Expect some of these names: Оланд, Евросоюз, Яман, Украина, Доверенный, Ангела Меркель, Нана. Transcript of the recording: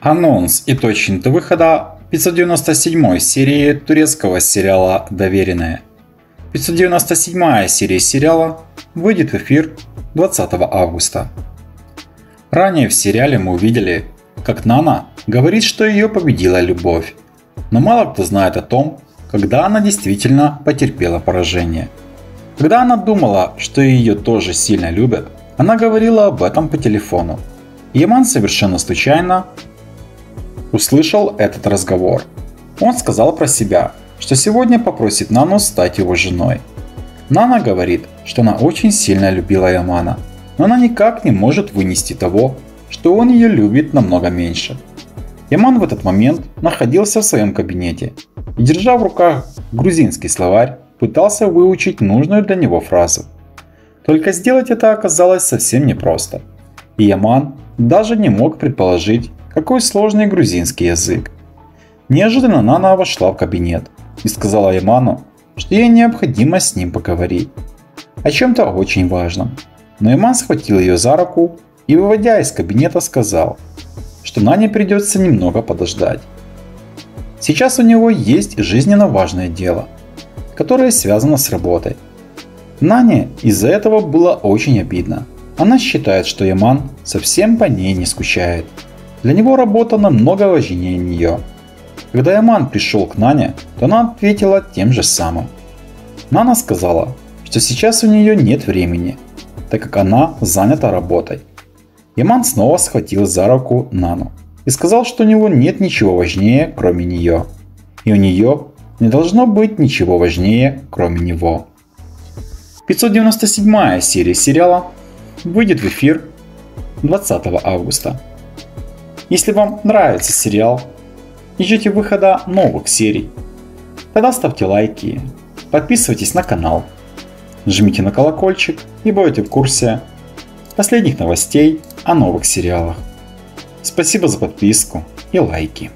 Анонс и точный дата выхода 597 серии турецкого сериала «Доверенные». 597 серия сериала выйдет в эфир 20 августа. Ранее в сериале мы увидели, как Нана говорит, что ее победила любовь, но мало кто знает о том, когда она действительно потерпела поражение. Когда она думала, что ее тоже сильно любят, она говорила об этом по телефону. Яман совершенно случайно услышал этот разговор. Он сказал про себя, что сегодня попросит Нану стать его женой. Нана говорит, что она очень сильно любила Ямана, но она никак не может вынести того, что он ее любит намного меньше. Яман в этот момент находился в своем кабинете и, держа в руках грузинский словарь, пытался выучить нужную для него фразу. Только сделать это оказалось совсем непросто, и Яман даже не мог предположить, какой сложный грузинский язык. Неожиданно Нана вошла в кабинет и сказала Яману, что ей необходимо с ним поговорить о чем-то очень важном. Но Яман схватил ее за руку и, выводя из кабинета, сказал, что Нане придется немного подождать. Сейчас у него есть жизненно важное дело, которое связано с работой. Нане из-за этого было очень обидно. Она считает, что Яман совсем по ней не скучает. Для него работа намного важнее нее. Когда Яман пришел к Нане, то она ответила тем же самым. Нана сказала, что сейчас у нее нет времени, так как она занята работой. Яман снова схватил за руку Нану и сказал, что у него нет ничего важнее, кроме нее. И у нее не должно быть ничего важнее, кроме него. 597 серия сериала выйдет в эфир 20 августа. Если вам нравится сериал и ждете выхода новых серий, тогда ставьте лайки, подписывайтесь на канал, жмите на колокольчик и будете в курсе последних новостей о новых сериалах. Спасибо за подписку и лайки.